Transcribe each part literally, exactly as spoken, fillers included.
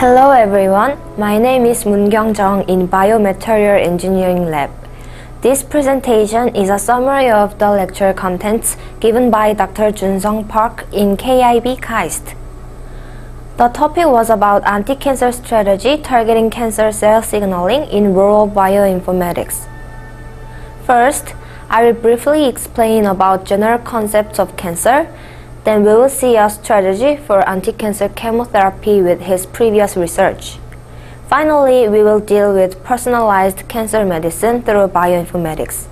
Hello everyone, my name is Moon Kyung Jung in Biomaterial Engineering Lab. This presentation is a summary of the lecture contents given by Doctor Junseong Park in K I B KAIST. The topic was about anti-cancer strategy targeting cancer cell signaling in rural bioinformatics. First, I will briefly explain about general concepts of cancer. Then we will see a strategy for anti-cancer chemotherapy with his previous research. Finally, we will deal with personalized cancer medicine through bioinformatics.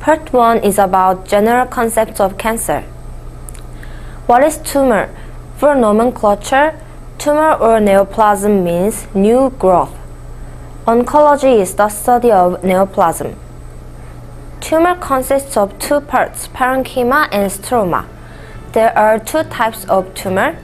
Part one is about general concepts of cancer. What is tumor? For nomenclature, tumor or neoplasm means new growth. Oncology is the study of neoplasm. Tumor consists of two parts, parenchyma and stroma. There are two types of tumor.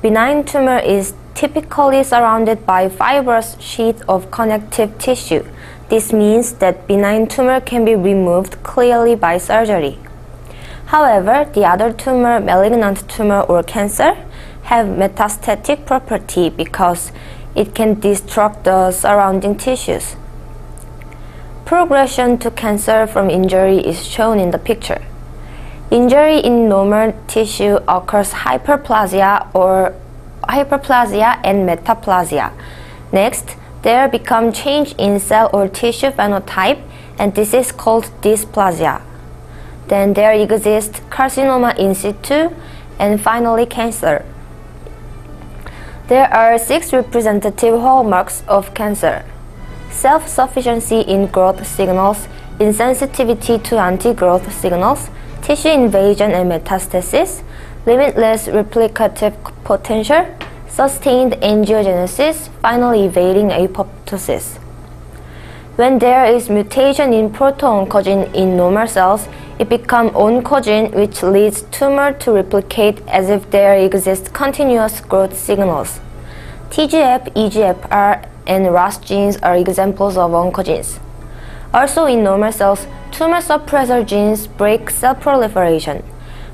Benign tumor is typically surrounded by fibrous sheath of connective tissue. This means that benign tumor can be removed clearly by surgery. However, the other tumor, malignant tumor or cancer, have metastatic property because it can destruct the surrounding tissues. Progression to cancer from injury is shown in the picture. Injury in normal tissue occurs hyperplasia or hyperplasia and metaplasia. Next, there become change in cell or tissue phenotype, and this is called dysplasia. Then there exists carcinoma in situ, and finally cancer. There are six representative hallmarks of cancer. Self-sufficiency in growth signals, insensitivity to anti-growth signals, tissue invasion and metastasis, limitless replicative potential, sustained angiogenesis, finally evading apoptosis. When there is mutation in proto-oncogene in normal cells, it becomes oncogene, which leads tumor to replicate as if there exist continuous growth signals. T G F, E G F R, and R A S genes are examples of oncogenes. Also in normal cells, tumor suppressor genes break cell proliferation.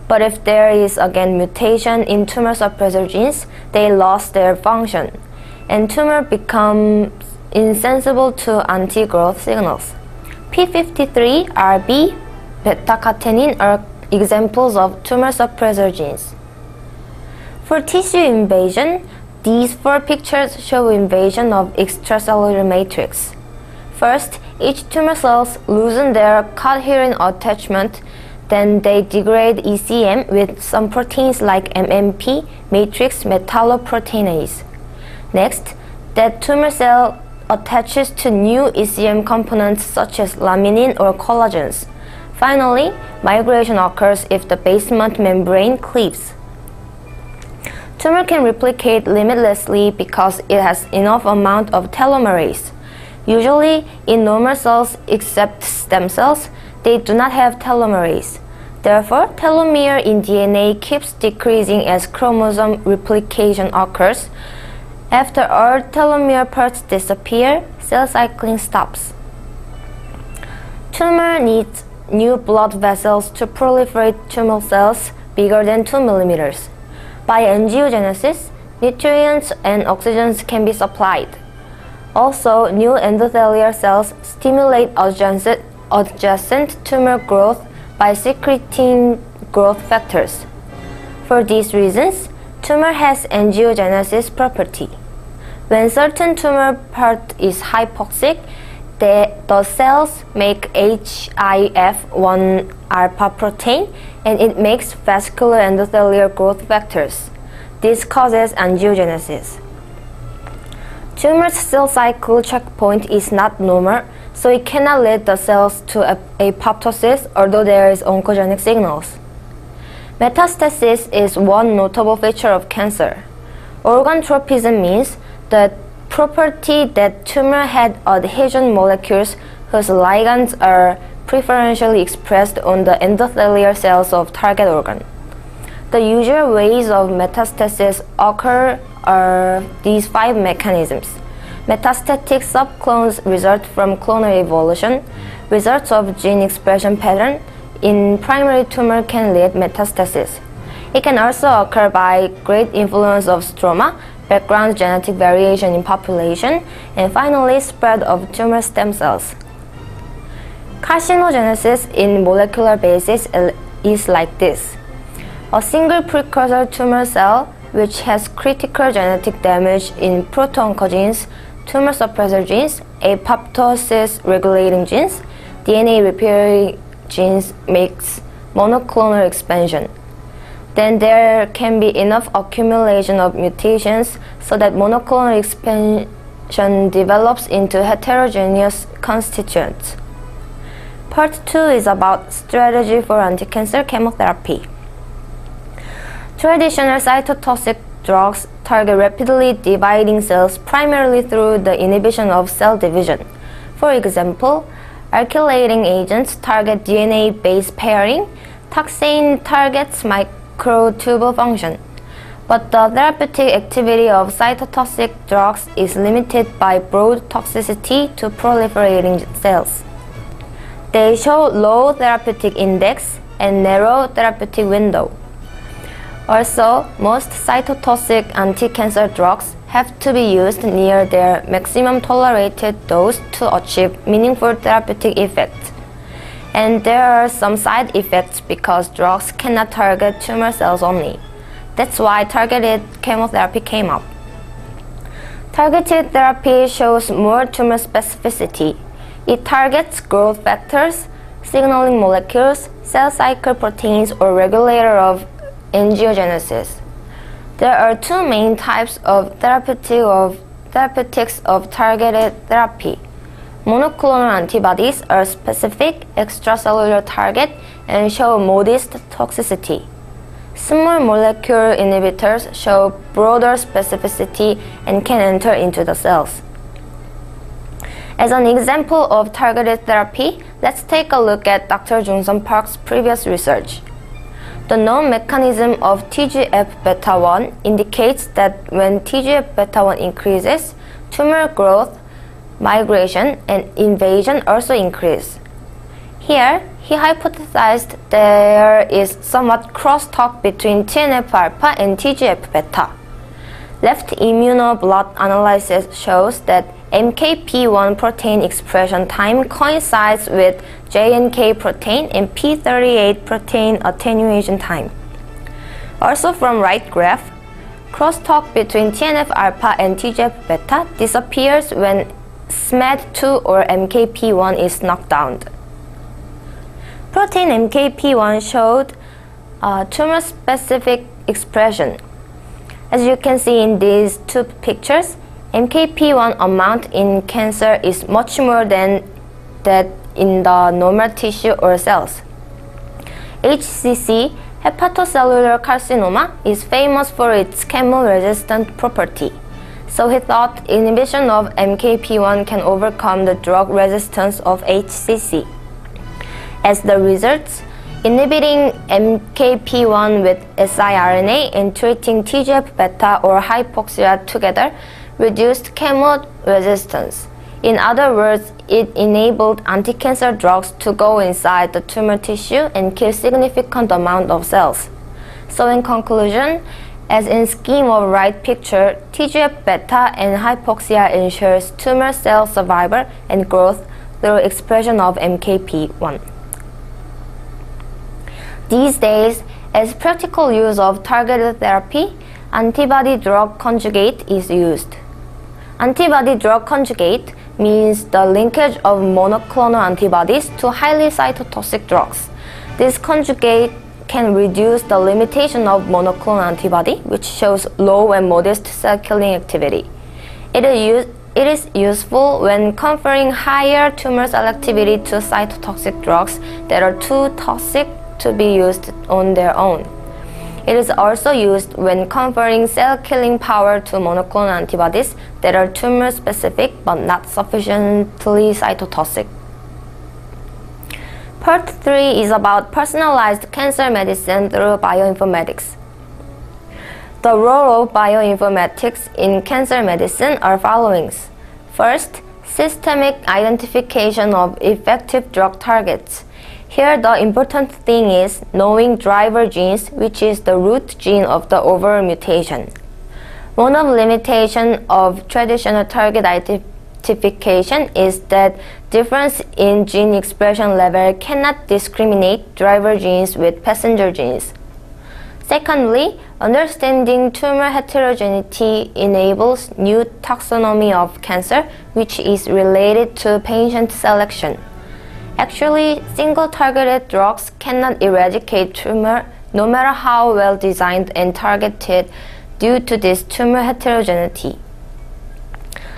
But if there is again mutation in tumor suppressor genes, they lost their function, and tumor becomes insensible to anti-growth signals. p fifty-three, R B, beta-catenin are examples of tumor suppressor genes. For tissue invasion, these four pictures show invasion of extracellular matrix. First, each tumor cells loosen their coherent attachment, then they degrade E C M with some proteins like M M P, matrix metalloproteinase. Next, that tumor cell attaches to new E C M components such as laminin or collagens. Finally, migration occurs if the basement membrane cleaves. Tumor can replicate limitlessly because it has enough amount of telomerase. Usually, in normal cells except stem cells, they do not have telomerase. Therefore, telomere in D N A keeps decreasing as chromosome replication occurs. After all telomere parts disappear, cell cycling stops. Tumor needs new blood vessels to proliferate tumor cells bigger than two millimeters. By angiogenesis, nutrients and oxygens can be supplied. Also, new endothelial cells stimulate adjacent, adjacent tumor growth by secreting growth factors. For these reasons, tumor has angiogenesis property. When certain tumor part is hypoxic, they, the cells make H I F one alpha protein, and it makes vascular endothelial growth factors. This causes angiogenesis. Tumor cell cycle checkpoint is not normal, so it cannot lead the cells to apoptosis, although there is oncogenic signals. Metastasis is one notable feature of cancer. Organ tropism means the property that tumor had adhesion molecules whose ligands are preferentially expressed on the endothelial cells of target organ. The usual ways of metastasis occur are these five mechanisms. Metastatic subclones result from clonal evolution. Results of gene expression pattern in primary tumor can lead metastasis. It can also occur by great influence of stroma, background genetic variation in population, and finally spread of tumor stem cells. Carcinogenesis in molecular basis is like this. A single precursor tumor cell, which has critical genetic damage in proton oncogenes, tumor suppressor genes, apoptosis regulating genes, D N A repair genes, makes monoclonal expansion. Then there can be enough accumulation of mutations so that monoclonal expansion develops into heterogeneous constituents. Part two is about strategy for anti-cancer chemotherapy. Traditional cytotoxic drugs target rapidly dividing cells primarily through the inhibition of cell division. For example, alkylating agents target D N A-based pairing, taxane targets microtubule function. But the therapeutic activity of cytotoxic drugs is limited by broad toxicity to proliferating cells. They show low therapeutic index and narrow therapeutic window. Also, most cytotoxic anti-cancer drugs have to be used near their maximum tolerated dose to achieve meaningful therapeutic effect. And there are some side effects because drugs cannot target tumor cells only. That's why targeted chemotherapy came up. Targeted therapy shows more tumor specificity. It targets growth factors, signaling molecules, cell cycle proteins, or regulator of angiogenesis. There are two main types of, therapeutic of therapeutics of targeted therapy. Monoclonal antibodies are specific extracellular target and show modest toxicity. Small molecule inhibitors show broader specificity and can enter into the cells. As an example of targeted therapy, let's take a look at Doctor Junseong Park's previous research. The known mechanism of T G F beta one indicates that when T G F beta one increases, tumor growth, migration, and invasion also increase. Here, he hypothesized there is somewhat crosstalk between T N F alpha and T G F beta. Left immunoblood analysis shows that M K P one protein expression time coincides with J N K protein and p thirty-eight protein attenuation time. Also from right graph, crosstalk between T N F alpha and T G F beta disappears when SMAD two or M K P one is knocked down. Protein M K P one showed uh, tumor-specific expression. As you can see in these two pictures, M K P one amount in cancer is much more than that in the normal tissue or cells. H C C, hepatocellular carcinoma, is famous for its chemo-resistant property. So he thought inhibition of M K P one can overcome the drug resistance of H C C. As the results, inhibiting M K P one with siRNA and treating T G F beta or hypoxia together reduced chemo resistance. In other words, it enabled anti-cancer drugs to go inside the tumor tissue and kill significant amount of cells. So in conclusion, as in scheme of right picture, T G F beta and hypoxia ensures tumor cell survival and growth through expression of M K P one. These days, as practical use of targeted therapy, antibody-drug conjugate is used. Antibody-drug conjugate means the linkage of monoclonal antibodies to highly cytotoxic drugs. This conjugate can reduce the limitation of monoclonal antibody, which shows low and modest cell-killing activity. It is, it is useful when conferring higher tumor selectivity to cytotoxic drugs that are too toxic to be used on their own. It is also used when conferring cell-killing power to monoclonal antibodies that are tumor-specific but not sufficiently cytotoxic. Part three is about personalized cancer medicine through bioinformatics. The role of bioinformatics in cancer medicine are followings. First, systemic identification of effective drug targets. Here the important thing is knowing driver genes, which is the root gene of the overall mutation. One of limitation of traditional target identification is that difference in gene expression level cannot discriminate driver genes with passenger genes. Secondly, understanding tumor heterogeneity enables new taxonomy of cancer, which is related to patient selection. Actually, single targeted drugs cannot eradicate tumor no matter how well designed and targeted due to this tumor heterogeneity.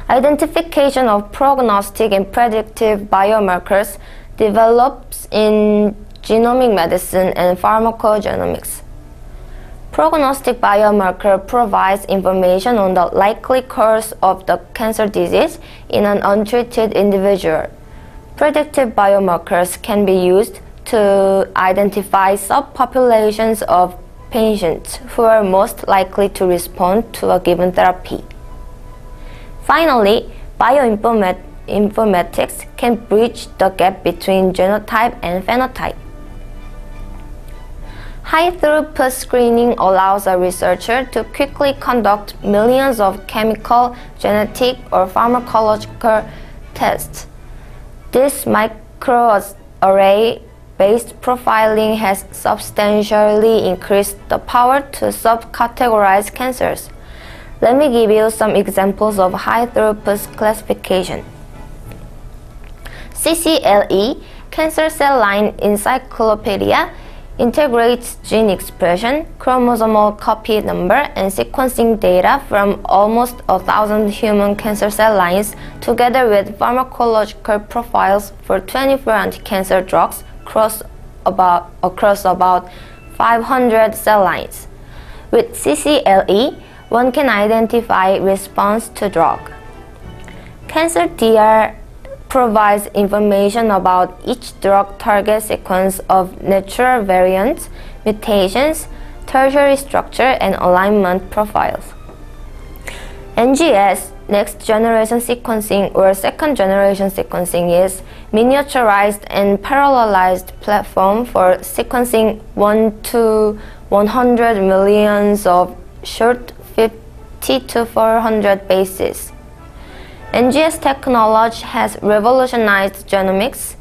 Identification of prognostic and predictive biomarkers develops in genomic medicine and pharmacogenomics. Prognostic biomarker provides information on the likely course of the cancer disease in an untreated individual. Predictive biomarkers can be used to identify subpopulations of patients who are most likely to respond to a given therapy. Finally, bioinformatics can bridge the gap between genotype and phenotype. High-throughput screening allows a researcher to quickly conduct millions of chemical, genetic, or pharmacological tests. This microarray-based profiling has substantially increased the power to subcategorize cancers. Let me give you some examples of high-throughput classification. C C L E, Cancer Cell Line Encyclopedia, integrates gene expression, chromosomal copy number, and sequencing data from almost a thousand human cancer cell lines together with pharmacological profiles for twenty-four anti-cancer drugs across about, across about five hundred cell lines. With C C L E, one can identify response to drug. Cancer D R provides information about each drug target sequence of natural variants, mutations, tertiary structure, and alignment profiles. N G S, next generation sequencing or second generation sequencing, is miniaturized and parallelized platform for sequencing one to one hundred millions of short fifty to four hundred bases. N G S technology has revolutionized genomics,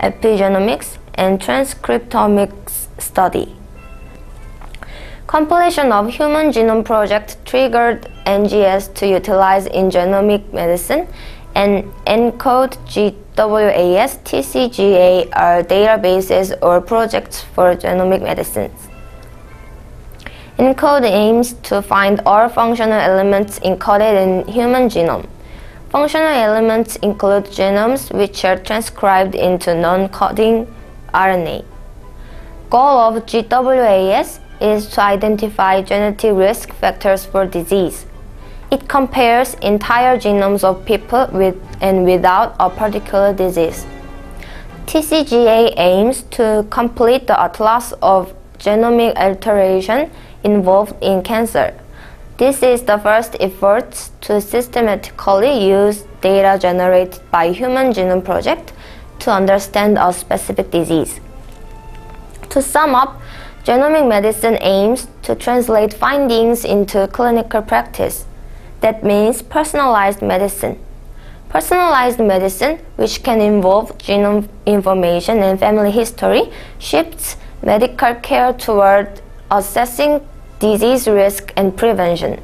epigenomics, and transcriptomics study. Completion of Human Genome Project triggered N G S to utilize in genomic medicine, and ENCODE, G W A S, T C G A are databases or projects for genomic medicines. ENCODE aims to find all functional elements encoded in human genome. Functional elements include genomes which are transcribed into non-coding R N A. Goal of G W A S is to identify genetic risk factors for disease. It compares entire genomes of people with and without a particular disease. T C G A aims to complete the atlas of genomic alteration involved in cancer. This is the first effort to systematically use data generated by Human Genome Project to understand a specific disease. To sum up, genomic medicine aims to translate findings into clinical practice. That means personalized medicine. Personalized medicine, which can involve genome information and family history, shifts medical care toward assessing disease risk and prevention.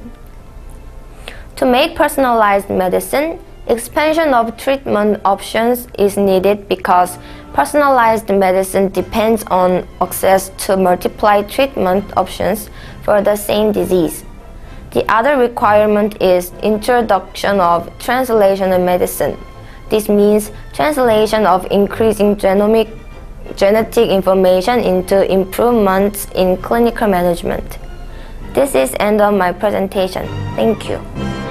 To make personalized medicine, expansion of treatment options is needed because personalized medicine depends on access to multiple treatment options for the same disease. The other requirement is introduction of translational medicine. This means translation of increasing genomic genetic information into improvements in clinical management. This is the end of my presentation. Thank you.